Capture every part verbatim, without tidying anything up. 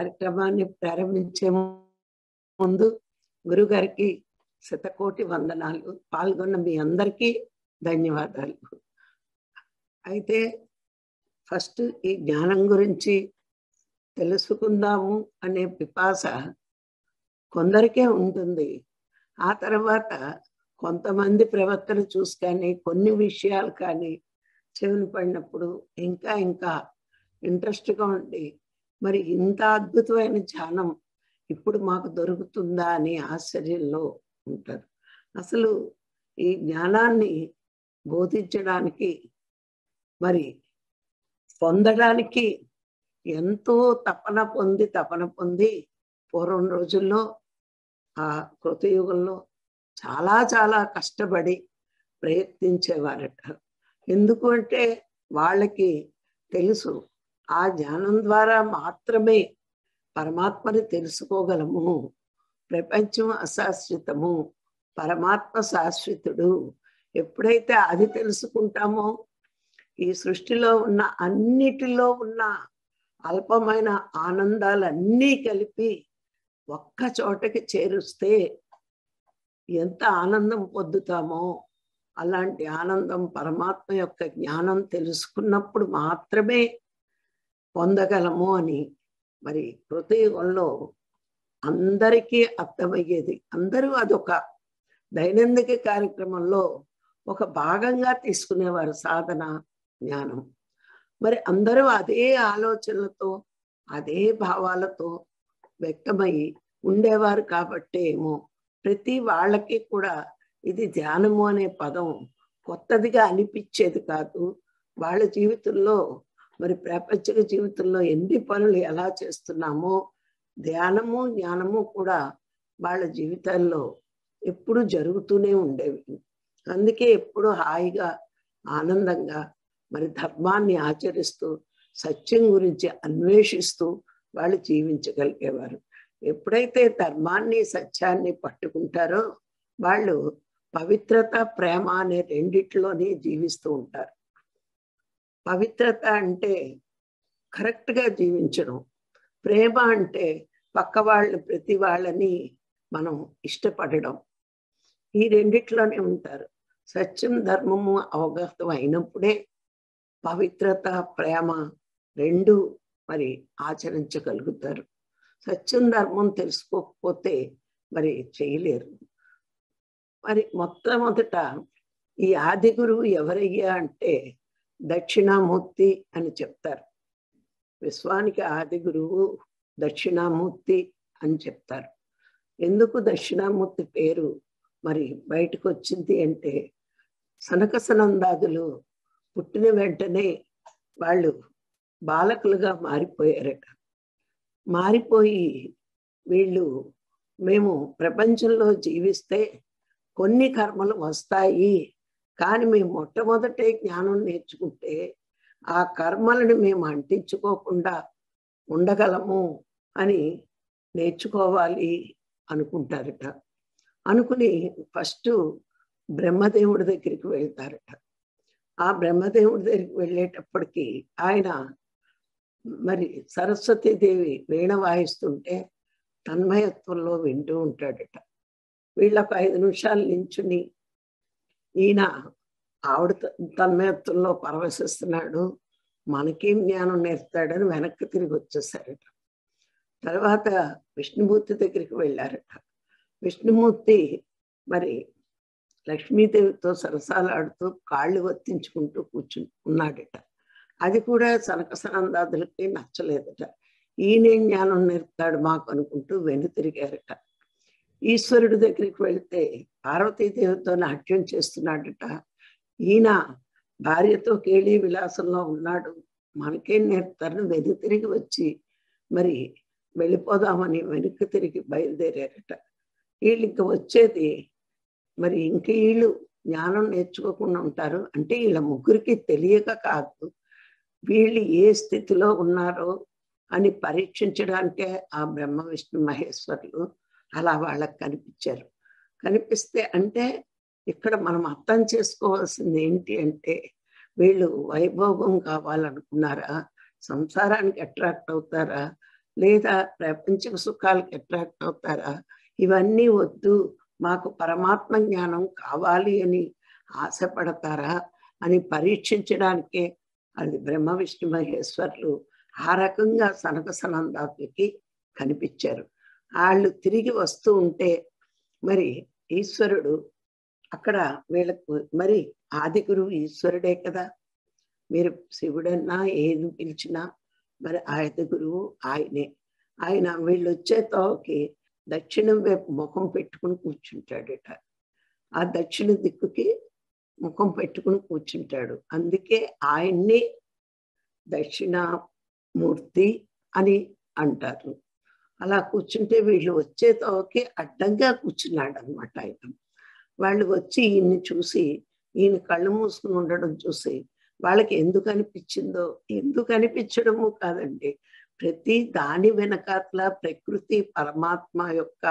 కార్యక్రమాన్ని ప్రారంభించే ముందు గురుగారికి శతకోటి వందనాలు. పాల్గొన్న మీ అందరికీ ధన్యవాదాలు. అయితే ఫస్ట్ ఈ జ్ఞానం గురించి తెలుసుకుందాము అనే పిపాస కొందరికే ఉంటుంది. ఆ తర్వాత కొంతమంది ప్రవర్తన చూసి కానీ కొన్ని విషయాలు కానీ చెవిని పడినప్పుడు ఇంకా ఇంకా ఇంట్రెస్ట్గా ఉండి, మరి ఇంత అద్భుతమైన ధ్యానం ఇప్పుడు మాకు దొరుకుతుందా అని ఆశ్చర్యంలో ఉంటారు. అసలు ఈ జ్ఞానాన్ని బోధించడానికి, మరి పొందడానికి ఎంతో తపన పొంది తపన పొంది పూర్వం రోజుల్లో, ఆ కృతయుగంలో చాలా చాలా కష్టపడి ప్రయత్నించేవారట. ఎందుకు అంటే వాళ్ళకి తెలుసు, ఆ జ్ఞానం ద్వారా మాత్రమే పరమాత్మని తెలుసుకోగలము. ప్రపంచం అశాశ్వతము, పరమాత్మ శాశ్వతుడు. ఎప్పుడైతే అది తెలుసుకుంటామో, ఈ సృష్టిలో ఉన్న అన్నిటిలో ఉన్న అల్పమైన ఆనందాలన్నీ కలిపి ఒక్క చోటకి చేరుస్తే ఎంత ఆనందం పొందుతామో, అలాంటి ఆనందం పరమాత్మ యొక్క జ్ఞానం తెలుసుకున్నప్పుడు మాత్రమే పొందగలము అని మరి కృతయుగంలో అందరికీ అర్థమయ్యేది. అందరూ అదొక దైనందిక కార్యక్రమంలో ఒక భాగంగా తీసుకునేవారు, సాధన జ్ఞానం. మరి అందరూ అదే ఆలోచనలతో అదే భావాలతో వ్యక్తమై ఉండేవారు. కాబట్టి ఏమో ప్రతి వాళ్ళకి కూడా ఇది ధ్యానము అనే పదం కొత్తదిగా అనిపించేది కాదు. వాళ్ళ జీవితంలో, మరి ప్రాపంచిక జీవితంలో ఎన్ని పనులు ఎలా చేస్తున్నామో ధ్యానము జ్ఞానము కూడా వాళ్ళ జీవితాల్లో ఎప్పుడు జరుగుతూనే ఉండేవి. అందుకే ఎప్పుడు హాయిగా ఆనందంగా మరి ధర్మాన్ని ఆచరిస్తూ సత్యం గురించి అన్వేషిస్తూ వాళ్ళు జీవించగలిగేవారు. ఎప్పుడైతే ధర్మాన్ని సత్యాన్ని పట్టుకుంటారో వాళ్ళు పవిత్రత ప్రేమ అనే రెండిట్లోనే జీవిస్తూ ఉంటారు. పవిత్రత అంటే కరెక్ట్గా జీవించడం, ప్రేమ అంటే పక్క వాళ్ళు ప్రతి వాళ్ళని మనం ఇష్టపడడం. ఈ రెండిట్లోనే ఉంటారు. సత్యం ధర్మము అవగాహన అయినప్పుడే పవిత్రత ప్రేమ రెండు మరి ఆచరించగలుగుతారు. సత్యం ధర్మం తెలుసుకోకపోతే మరి చేయలేరు. మరి మొట్టమొదట ఈ ఆది గురువు ఎవరయ్యా అంటే దక్షిణామూర్తి అని చెప్తారు. విశ్వానికి ఆది గురువు దక్షిణామూర్తి అని చెప్తారు. ఎందుకు దక్షిణామూర్తి పేరు మరి బయటకు వచ్చింది అంటే, సనక సనందాదులు పుట్టిన వెంటనే వాళ్ళు బాలకులుగా మారిపోయారట. మారిపోయి వీళ్ళు, మేము ప్రపంచంలో జీవిస్తే కొన్ని కర్మలు వస్తాయి, కానీ మేము మొట్టమొదటే జ్ఞానం నేర్చుకుంటే ఆ కర్మలను మేము అంటించుకోకుండా ఉండగలము అని నేర్చుకోవాలి అనుకుంటారట. అనుకుని ఫస్ట్ బ్రహ్మదేవుడి దగ్గరికి వెళ్తారట. ఆ బ్రహ్మదేవుడి దగ్గరికి వెళ్ళేటప్పటికి ఆయన మరి సరస్వతీదేవి వీణ వాయిస్తుంటే తన్మయత్వంలో వింటూ ఉంటాడట. వీళ్ళకు ఐదు నిమిషాలు నించుని ఈయన ఆవిడ తన్మయత్వంలో పరవశిస్తున్నాడు, మనకేం జ్ఞానం నేర్పుతాడని వెనక్కి తిరిగి వచ్చేసారట. తర్వాత విష్ణుమూర్తి దగ్గరికి వెళ్ళారట. విష్ణుమూర్తి మరి లక్ష్మీదేవితో సరసాలాడుతూ కాళ్ళు వర్తించుకుంటూ కూర్చు ఉన్నాడట. అది కూడా సనక సనందాదులకి నచ్చలేదట. ఈయనేం జ్ఞానం నేర్పుతాడు మాకు అనుకుంటూ వెను తిరిగారట. ఈశ్వరుడి దగ్గరికి వెళితే పార్వతీదేవితో నాట్యం చేస్తున్నాడట. ఈయన భార్యతో కేళీ విలాసంలో ఉన్నాడు, మనకేం నేర్పుతారని వెను తిరిగి వచ్చి మరి వెళ్ళిపోదామని వెనక్కి తిరిగి బయలుదేరారట. వీళ్ళు ఇంక వచ్చేది, మరి ఇంక వీళ్ళు జ్ఞానం నేర్చుకోకుండా ఉంటారు అంటే వీళ్ళ ముగ్గురికి తెలియక కాదు, వీళ్ళు ఏ స్థితిలో ఉన్నారో అని పరీక్షించడానికే ఆ బ్రహ్మ విష్ణు మహేశ్వరులు అలా వాళ్ళకు కనిపించారు. కనిపిస్తే అంటే ఇక్కడ మనం అర్థం చేసుకోవాల్సింది ఏంటి అంటే, వీళ్ళు వైభోగం కావాలనుకున్నారా, సంసారానికి అట్రాక్ట్ అవుతారా, లేదా ప్రపంచ సుఖాలకు అట్రాక్ట్ అవుతారా? ఇవన్నీ వద్దు, మాకు పరమాత్మ జ్ఞానం కావాలి అని ఆశపడతారా అని పరీక్షించడానికే అది బ్రహ్మ విష్ణు మహేశ్వరులు ఆ రకంగా సనక సనందాకి కనిపించారు. వాళ్ళు తిరిగి వస్తూ ఉంటే మరి ఈశ్వరుడు అక్కడ వీళ్ళకు, మరి ఆది గురువు ఈశ్వరుడే కదా, మీరు శివుడన్నా ఏది పిలిచినా మరి ఆది గురువు ఆయనే. ఆయన వీళ్ళు వచ్చే తోకి దక్షిణం వైపు ముఖం పెట్టుకుని కూర్చుంటాడట. ఆ దక్షిణ దిక్కుకి ముఖం పెట్టుకుని కూర్చుంటాడు. అందుకే ఆయన్ని దక్షిణామూర్తి అని అంటారు. అలా కూర్చుంటే వీళ్ళు వచ్చే తోకి అడ్డంగా కూర్చున్నాడు అనమాట ఆయన. వాళ్ళు వచ్చి ఈయన్ని చూసి, ఈయన కళ్ళు మూసుకుని ఉండడం చూసి వాళ్ళకి ఎందుకు అనిపించిందో, ఎందుకు అనిపించడము కాదండి, ప్రతి దాని వెనకాల ప్రకృతి పరమాత్మ యొక్క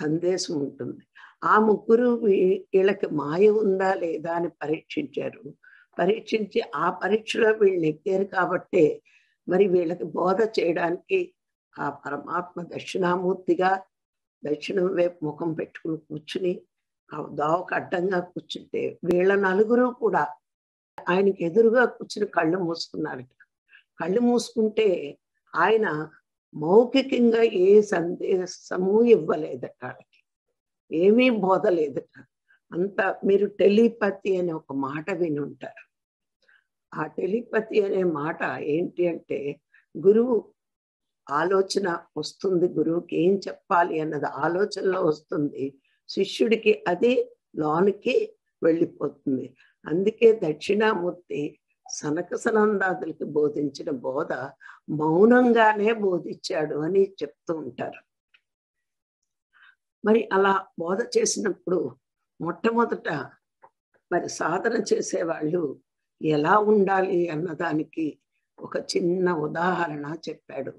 సందేశం ఉంటుంది. ఆ ముగ్గురు వీళ్ళకి మాయ ఉందా లేదా అని పరీక్షించారు. పరీక్షించి ఆ పరీక్షలో వీళ్ళు ఎక్కారు కాబట్టి మరి వీళ్ళకి బోధ చేయడానికి ఆ పరమాత్మ దక్షిణామూర్తిగా దక్షిణం వైపు ముఖం పెట్టుకుని కూర్చుని ఆ దావకు అడ్డంగా కూర్చుంటే వీళ్ళ నలుగురు కూడా ఆయనకి ఎదురుగా కూర్చుని కళ్ళు మూసుకున్నారు. కళ్ళు మూసుకుంటే ఆయన మౌఖికంగా ఏ సందేశము ఇవ్వలేదట, వాళ్ళకి ఏమీ బోధలేదట. అంత మీరు టెలిపతి అనే ఒక మాట విని ఉంటారు. ఆ టెలిపతి అనే మాట ఏంటి అంటే, గురువు ఆలోచన వస్తుంది, గురువుకి ఏం చెప్పాలి అన్నది ఆలోచనలో వస్తుంది, శిష్యుడికి అది లోనికి వెళ్ళిపోతుంది. అందుకే దక్షిణామూర్తి సనక సనందాదులకి బోధించిన బోధ మౌనంగానే బోధించాడు అని చెప్తూ ఉంటారు. మరి అలా బోధ చేసినప్పుడు మొట్టమొదట మరి సాధన చేసేవాళ్ళు ఎలా ఉండాలి అన్నదానికి ఒక చిన్న ఉదాహరణ చెప్పాడు.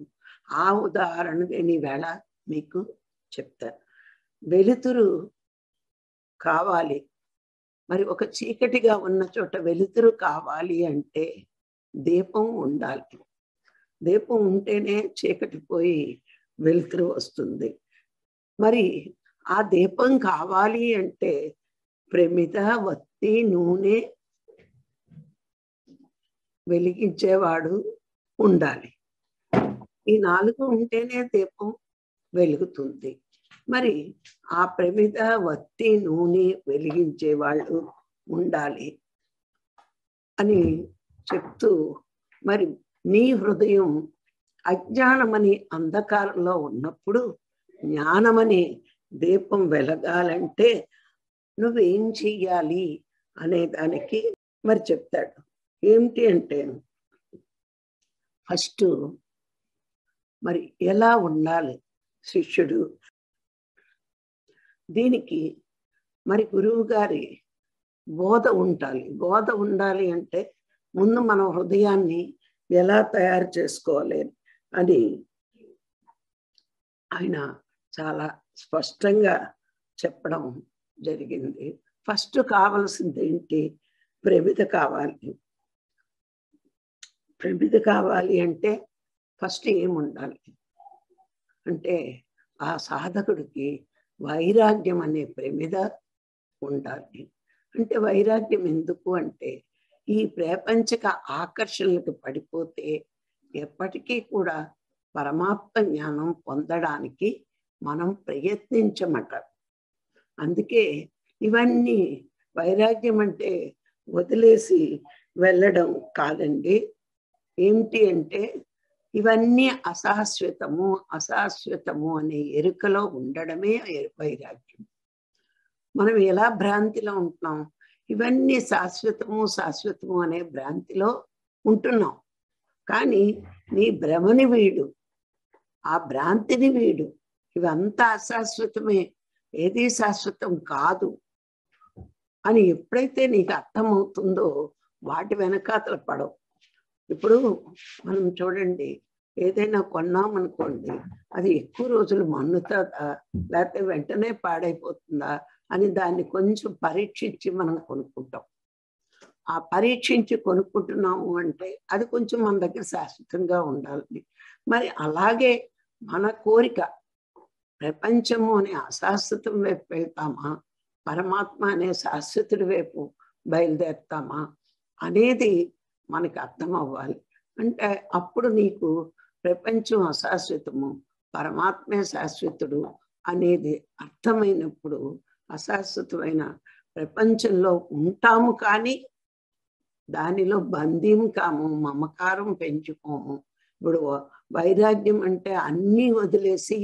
ఆ ఉదాహరణ నేను ఈవేళ మీకు చెప్తాను. వెలుతురు కావాలి, మరి ఒక చీకటిగా ఉన్న చోట వెలుతురు కావాలి అంటే దీపం ఉండాలి. దీపం ఉంటేనే చీకటి పోయి వెలుతురు వస్తుంది. మరి ఆ దీపం కావాలి అంటే ప్రమిద, వత్తి, నూనె వెలిగించేవాడు ఉండాలి. ఈ నాలుగు ఉంటేనే దీపం వెలుగుతుంది. మరి ఆ ప్రమిద, వత్తి, నూనె వెలిగించే వాళ్ళు ఉండాలి అని చెప్తూ, మరి నీ హృదయం అజ్ఞానమని అంధకారంలో ఉన్నప్పుడు జ్ఞానమని దీపం వెలగాలంటే నువ్వేం చెయ్యాలి అనే దానికి మరి చెప్తాడు. ఏమిటి అంటే, ఫస్ట్ మరి ఎలా ఉండాలి శిష్యుడు, దీనికి మరి గురువు గారి బోధ ఉండాలి. బోధ ఉండాలి అంటే ముందు మనం హృదయాన్ని ఎలా తయారు చేసుకోవాలి అని ఆయన చాలా స్పష్టంగా చెప్పడం జరిగింది. ఫస్ట్ కావాల్సింది ఏంటి, ప్రమిద కావాలి. ప్రమిద కావాలి అంటే ఫస్ట్ ఏముండాలి అంటే ఆ సాధకుడికి వైరాగ్యం అనే ప్రమిద ఉండాలి. అంటే వైరాగ్యం ఎందుకు అంటే, ఈ ప్రాపంచిక ఆకర్షణలకు పడిపోతే ఎప్పటికీ కూడా పరమాత్మ జ్ఞానం పొందడానికి మనం ప్రయత్నించమట. అందుకే ఇవన్నీ వైరాగ్యం అంటే వదిలేసి వెళ్ళడం కాదండి. ఏమిటి అంటే ఇవన్నీ అశాశ్వతము, అశాశ్వతము అనే ఎరుకలో ఉండడమే వైరాగ్యం. మనం ఎలా భ్రాంతిలో ఉంటున్నాం, ఇవన్నీ శాశ్వతము శాశ్వతము అనే భ్రాంతిలో ఉంటున్నాం. కానీ నీ భ్రమని వీడు, ఆ భ్రాంతిని వీడు, ఇవంతా అశాశ్వతమే, ఏది శాశ్వతం కాదు అని ఎప్పుడైతే నీకు అర్థమవుతుందో వాటి వెనకాతలు పడవు. ఇప్పుడు మనం చూడండి, ఏదైనా కొన్నామనుకోండి, అది ఎక్కువ రోజులు మన్నుతుందా లేకపోతే వెంటనే పాడైపోతుందా అని దాన్ని కొంచెం పరీక్షించి మనం కొనుక్కుంటాం. ఆ పరీక్షించి కొనుక్కుంటున్నాము అంటే అది కొంచెం మన దగ్గర శాశ్వతంగా ఉండాలి. మరి అలాగే మన కోరిక ప్రపంచము అనే అశాశ్వతం వైపు వెళ్తామా, పరమాత్మ అనే శాశ్వతుడి వైపు బయలుదేరుతామా అనేది మనకు అర్థం అవ్వాలి. అంటే అప్పుడు నీకు ప్రపంచం అశాశ్వతము, పరమాత్మే శాశ్వతుడు అనేది అర్థమైనప్పుడు అశాశ్వతమైన ప్రపంచంలో ఉంటాము, కానీ దానిలో బంధం కాము, మమకారం పెంచుకోము. ఇప్పుడు వైరాగ్యం అంటే అన్నీ వదిలేసి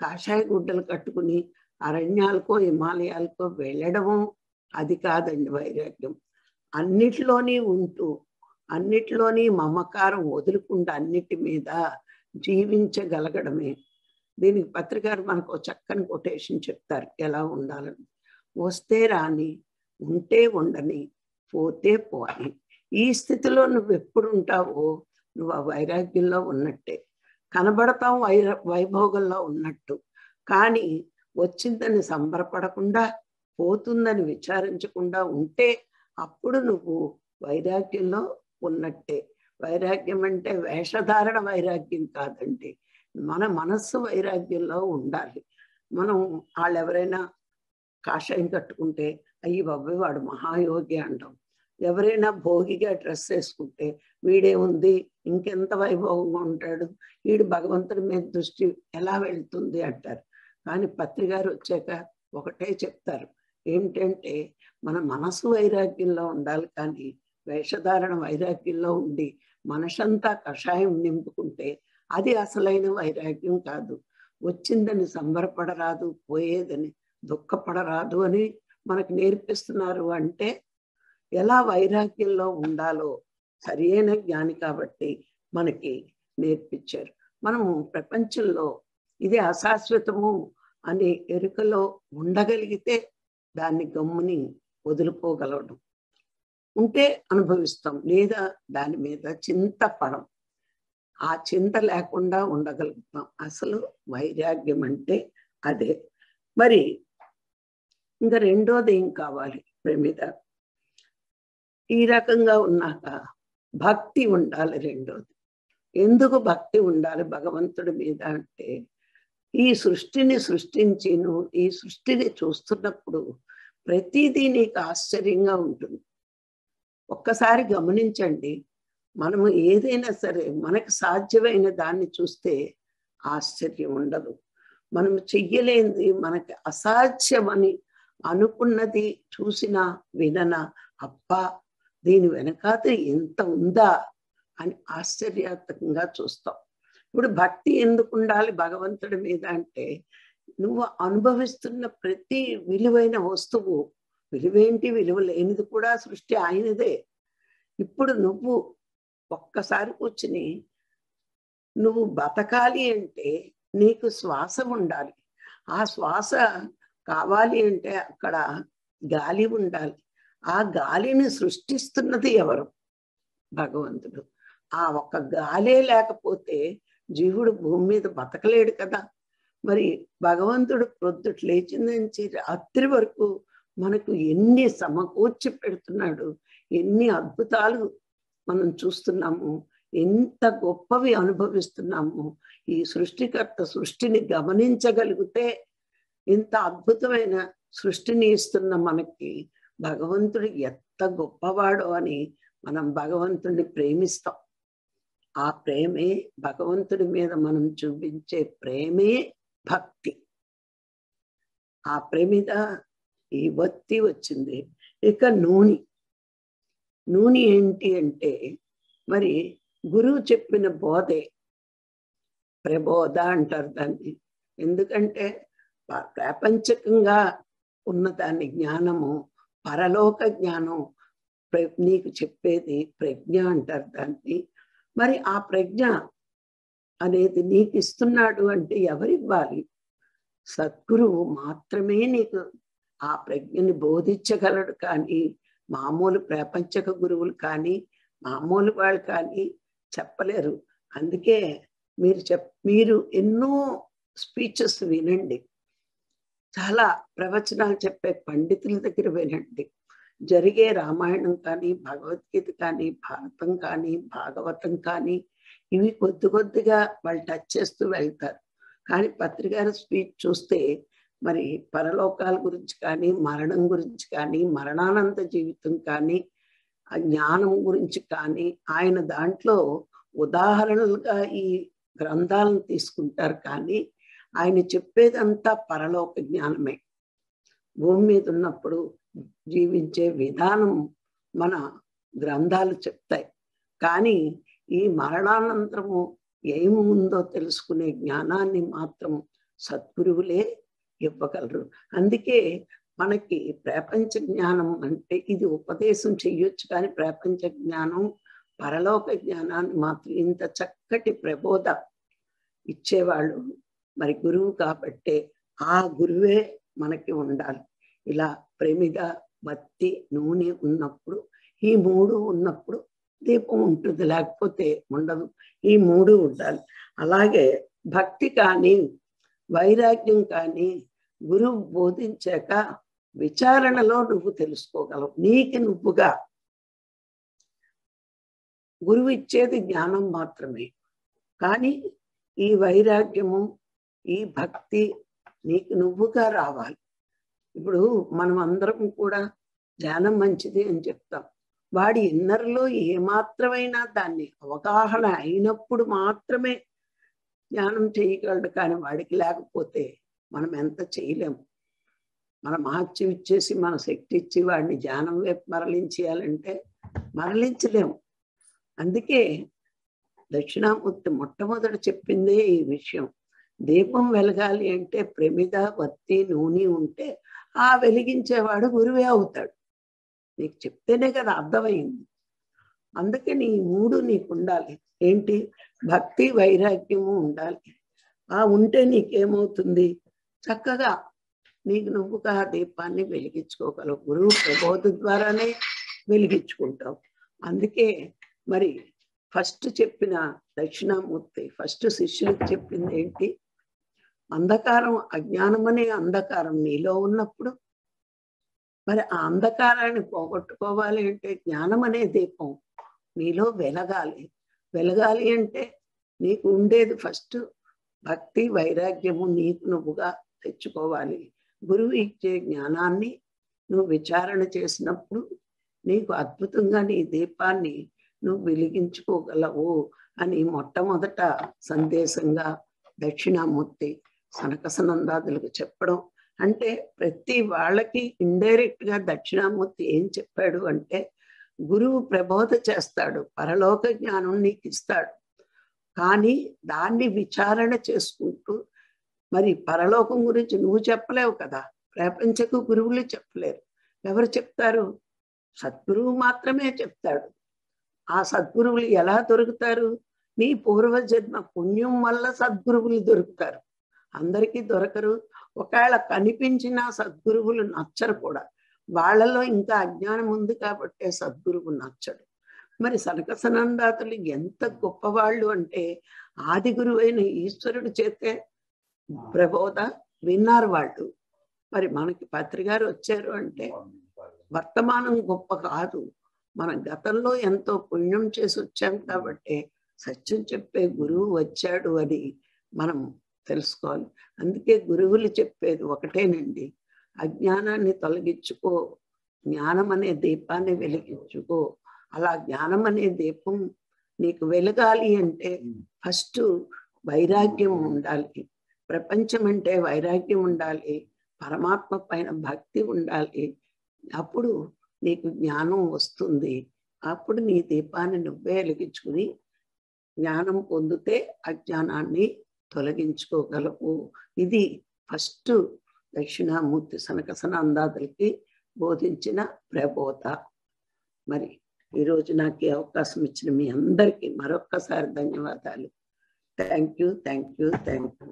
కాషాయ గుడ్డలు కట్టుకుని అరణ్యాలకో హిమాలయాలకో వెళ్ళడము అది కాదండి వైరాగ్యం. అన్నిటిలోని ఉంటూ అన్నిటిలోని మమకారం వదులుకుంటూ అన్నిటి మీద జీవించగలగడమే. దీనికి పత్రికారు మనకు చక్కని కొటేషన్ చెప్తారు ఎలా ఉండాలని. వస్తే రాని, ఉంటే ఉండని, పోతే పోని. ఈ స్థితిలో నువ్వు ఎప్పుడు ఉంటావో నువ్వు ఆ వైరాగ్యంలో ఉన్నట్టే కనబడతావు, వైర వైభోగంలో ఉన్నట్టు. కానీ వచ్చిందని సంబరపడకుండా, పోతుందని విచారించకుండా ఉంటే అప్పుడు నువ్వు వైరాగ్యంలో ఉన్నట్టే. వైరాగ్యం అంటే వేషధారణ వైరాగ్యం కాదండి, మన మనస్సు వైరాగ్యంలో ఉండాలి. మనం వాళ్ళు ఎవరైనా కాషాయం కట్టుకుంటే అయ్యి బాబు వాడు మహాయోగి అంటాం. ఎవరైనా భోగిగా డ్రెస్ వేసుకుంటే వీడే ఉంది ఇంకెంత వైభవంగా ఉంటాడు, వీడు భగవంతుడి మీద దృష్టి ఎలా వెళ్తుంది అంటారు. కానీ పత్రి గారు వచ్చాక ఒకటే చెప్తారు, ఏమిటంటే మన మనసు వైరాగ్యంలో ఉండాలి. కానీ వేషధారణ వైరాగ్యంలో ఉండి మనసంతా కషాయం నింపుకుంటే అది అసలైన వైరాగ్యం కాదు. వచ్చిందని సంబరపడరాదు, పోయేదని దుఃఖపడరాదు అని మనకు నేర్పిస్తున్నారు. అంటే ఎలా వైరాగ్యంలో ఉండాలో సరైన జ్ఞాని కాబట్టి మనకి నేర్పించారు. మనము ప్రపంచంలో ఇది అశాశ్వతము అనే ఎరుకలో ఉండగలిగితే దాన్ని గమ్ముని వదులుకోగలగడం. ఉంటే అనుభవిస్తాం, లేదా దాని మీద చింత పడం, ఆ చింత లేకుండా ఉండగలుగుతాం. అసలు వైరాగ్యం అంటే అదే. మరి ఇంకా రెండోది ఏం కావాలి, ప్రేమిద ఈ రకంగా ఉన్నాక భక్తి ఉండాలి. రెండోది ఎందుకు భక్తి ఉండాలి భగవంతుడి మీద అంటే, ఈ సృష్టిని సృష్టించి నువ్వు ఈ సృష్టిని చూస్తున్నప్పుడు ప్రతిదీ నీకు ఆశ్చర్యంగా ఉంటుంది. ఒక్కసారి గమనించండి, మనము ఏదైనా సరే మనకు సాధ్యమైన దాన్ని చూస్తే ఆశ్చర్యం ఉండదు. మనం చెయ్యలేనిది, మనకి అసాధ్యమని అనుకున్నది చూసినా విననా అప్ప దీని వెనకాత ఎంత ఉందా అని ఆశ్చర్యాత్మకంగా చూస్తాం. ఇప్పుడు భక్తి ఎందుకు ఉండాలి భగవంతుడి మీద అంటే, నువ్వు అనుభవిస్తున్న ప్రతి విలువైన వస్తువు, విలువేంటి విలువ లేనిది కూడా సృష్టి ఆయనదే. ఇప్పుడు నువ్వు ఒక్కసారి కూర్చుని నువ్వు బతకాలి అంటే నీకు శ్వాస ఉండాలి, ఆ శ్వాస కావాలి అంటే అక్కడ గాలి ఉండాలి. ఆ గాలిని సృష్టిస్తున్నది ఎవరు? భగవంతుడు. ఆ ఒక్క గాలే లేకపోతే జీవుడు భూమి మీద బతకలేడు కదా. మరి భగవంతుడు ప్రొద్దుట లేచి నుంచి రాత్రి వరకు మనకు ఎన్ని సమకూర్చి పెడుతున్నాడు, ఎన్ని అద్భుతాలు మనం చూస్తున్నాము, ఎంత గొప్పవి అనుభవిస్తున్నాము. ఈ సృష్టికర్త సృష్టిని గమనించగలిగితే ఇంత అద్భుతమైన సృష్టిని ఇస్తున్న మనకి భగవంతుడు ఎంత గొప్పవాడో అని మనం భగవంతుడిని ప్రేమిస్తాం. ఆ ప్రేమే, భగవంతుడి మీద మనం చూపించే ప్రేమే భక్తి. ఆ ప్రేమిత ఈ భక్తి వచ్చింది. ఇక నూనె నూనె ఏంటి అంటే, మరి గురువు చెప్పిన బోధే ప్రబోధ అంటారు దాన్ని. ఎందుకంటే ప్రాపంచికంగా ఉన్న దాని జ్ఞానము, పరలోక జ్ఞానం నీకు చెప్పేది ప్రజ్ఞ అంటారు దాన్ని. మరి ఆ ప్రజ్ఞ అనేది నీకు ఇస్తున్నాడు అంటే ఎవరివ్వాలి? సద్గురువు మాత్రమే నీకు ఆ ప్రజ్ఞని బోధించగలడు. కానీ మామూలు ప్రాపంచక గురువులు కానీ మామూలు వాళ్ళు కానీ చెప్పలేరు. అందుకే మీరు చెప్ మీరు ఎన్నో స్పీచెస్ వినండి, చాలా ప్రవచనాలు చెప్పే పండితుల దగ్గర వినండి, జరిగే రామాయణం కానీ భగవద్గీత కానీ భారతం కానీ భాగవతం కానీ ఇవి కొద్ది కొద్దిగా వాళ్ళు టచ్ చేస్తూ వెళ్తారు. కానీ పత్రికార స్పీచ్ చూస్తే మరి పరలోకాల గురించి కానీ మరణం గురించి కానీ మరణానంత జీవితం కానీ ఆ జ్ఞానం గురించి కానీ ఆయన దాంట్లో ఉదాహరణలుగా ఈ గ్రంథాలను తీసుకుంటారు. కానీ ఆయన చెప్పేదంతా పరలోక జ్ఞానమే. భూమి మీద ఉన్నప్పుడు జీవించే విధానం మన గ్రంథాలు చెప్తాయి. కానీ ఈ మరణానంతరము ఏమి ఉందో తెలుసుకునే జ్ఞానాన్ని మాత్రం సద్గురువులే ఇవ్వగలరు. అందుకే మనకి ప్రపంచ జ్ఞానం అంటే ఇది ఉపదేశం చెయ్యొచ్చు, కానీ ప్రపంచ జ్ఞానం పరలోక జ్ఞానాన్ని మాత్రం ఇంత చక్కటి ప్రబోధ ఇచ్చేవాళ్ళు మరి గురువు కాబట్టే ఆ గురువే మనకి ఉండాలి. ఇలా ప్రమిద, బత్తి, నూనె ఉన్నప్పుడు ఈ మూడు ఉన్నప్పుడు దీపం ఉంటుంది, లేకపోతే ఉండదు. ఈ మూడు ఉండాలి. అలాగే భక్తి కానీ వైరాగ్యం కానీ గురువు బోధించాక విచారణలో నువ్వు తెలుసుకోగలవు. నీకు నువ్వుగా గురువు ఇచ్చేది జ్ఞానం మాత్రమే, కానీ ఈ వైరాగ్యము ఈ భక్తి నీకు నువ్వుగా రావాలి. ఇప్పుడు మనం అందరం కూడా ధ్యానం మంచిది అని చెప్తాం. వాడి ఇన్నర్లో ఏమాత్రమైనా దాన్ని అవగాహన అయినప్పుడు మాత్రమే ధ్యానం చేయగలడు. కానీ వాడికి లేకపోతే మనం ఎంత చేయలేము. మన మహత్యం ఇచ్చేసి మన శక్తి ఇచ్చి వాడిని ధ్యానం వైపు మరలించేయాలంటే మరలించలేము. అందుకే దక్షిణామూర్తి మొట్టమొదట చెప్పిందే ఈ విషయం. దీపం వెలగాలి అంటే ప్రమిద, వత్తి, నూనె ఉంటే ఆ వెలిగించేవాడు గురువే అవుతాడు. నీకు చెప్తేనే కదా అర్థమైంది. అందుకని ఈ మూడు నీకు ఉండాలి. ఏంటి? భక్తి వైరాగ్యము ఉండాలి. ఆ ఉంటే నీకేమవుతుంది? చక్కగా నీకు నువ్వుగా దీపాన్ని వెలిగించుకోగలవు. గురువు ప్రబోధ ద్వారానే వెలిగించుకుంటావు. అందుకే మరి ఫస్ట్ చెప్పిన దక్షిణామూర్తి ఫస్ట్ శిష్యులకు చెప్పింది ఏంటి? అంధకారం, అజ్ఞానం అనే అంధకారం నీలో ఉన్నప్పుడు మరి ఆ అంధకారాన్ని పోగొట్టుకోవాలి అంటే జ్ఞానం అనే దీపం నీలో వెలగాలి. వెలగాలి అంటే నీకు ఉండేది ఫస్ట్ భక్తి వైరాగ్యము నీకు నువ్వుగా తెచ్చుకోవాలి. గురువు ఇచ్చే జ్ఞానాన్ని నువ్వు విచారణ చేసినప్పుడు నీకు అద్భుతంగా నీ దీపాన్ని నువ్వు వెలిగించుకోగలవు అని మొట్టమొదట సందేశంగా దక్షిణామూర్తి సనక సనందాదులకు చెప్పడం. అంటే ప్రతి వాళ్ళకి ఇండైరెక్ట్ గా దక్షిణామూర్తి ఏం చెప్పాడు అంటే గురువు ప్రబోధ చేస్తాడు, పరలోక జ్ఞానం నీకు ఇస్తాడు. కానీ దాన్ని విచారణ చేసుకుంటూ మరి పరలోకం గురించి నువ్వు చెప్పలేవు కదా, ప్రపంచకు గురువులు చెప్పలేరు. ఎవరు చెప్తారు? సద్గురువు మాత్రమే చెప్తాడు. ఆ సద్గురువులు ఎలా దొరుకుతారు? నీ పూర్వజన్మ పుణ్యం వల్ల సద్గురువులు దొరుకుతారు. అందరికీ దొరకరు. ఒకవేళ కనిపించిన సద్గురువులు నచ్చరు కూడా. వాళ్ళలో ఇంకా అజ్ఞానం ఉంది కాబట్టి సద్గురువు నచ్చడు. మరి సనక సనందాతులు ఎంత గొప్పవాళ్ళు అంటే ఆది గురువైన ఈశ్వరుడు చేతే ప్రబోధ విన్నారు వాళ్ళు. మరి మనకి పత్రికారు వచ్చారు అంటే వర్తమానం గొప్ప కాదు, మన గతంలో ఎంతో పుణ్యం చేసి వచ్చాం కాబట్టి సత్యం చెప్పే గురువు వచ్చాడు అని మనం తెలుసుకోవాలి. అందుకే గురువులు చెప్పేది ఒకటేనండి, అజ్ఞానాన్ని తొలగించుకో, జ్ఞానం అనే దీపాన్ని వెలిగించుకో. అలా జ్ఞానం అనే దీపం నీకు వెలగాలి అంటే ఫస్ట్ వైరాగ్యం ఉండాలి. ప్రపంచం అంటే వైరాగ్యం ఉండాలి, పరమాత్మ పైన భక్తి ఉండాలి. అప్పుడు నీకు జ్ఞానం వస్తుంది. అప్పుడు నీ దీపాన్ని నువ్వే వెలిగించుకుని జ్ఞానం పొందితే అజ్ఞానాన్ని తొలగించుకోగలవు. ఇది ఫస్ట్ దక్షిణామూర్తి సనక సనందాదులకి బోధించిన ప్రబోధ. మరి ఈరోజు నాకు ఈ అవకాశం ఇచ్చిన మీ అందరికీ మరొక్కసారి ధన్యవాదాలు. Thank you thank you thank you.